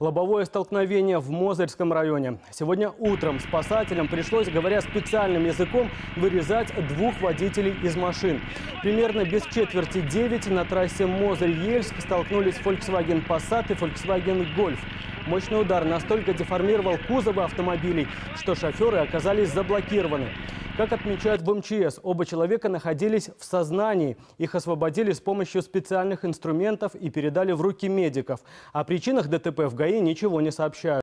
Лобовое столкновение в Мозырском районе. Сегодня утром спасателям пришлось, говоря специальным языком, вырезать двух водителей из машин. Примерно без четверти 9 на трассе Мозырь-Ельск столкнулись Volkswagen Passat и Volkswagen Golf. Мощный удар настолько деформировал кузовы автомобилей, что шоферы оказались заблокированы. Как отмечают в МЧС, оба человека находились в сознании. Их освободили с помощью специальных инструментов и передали в руки медиков. О причинах ДТП в ГАИ ничего не сообщают.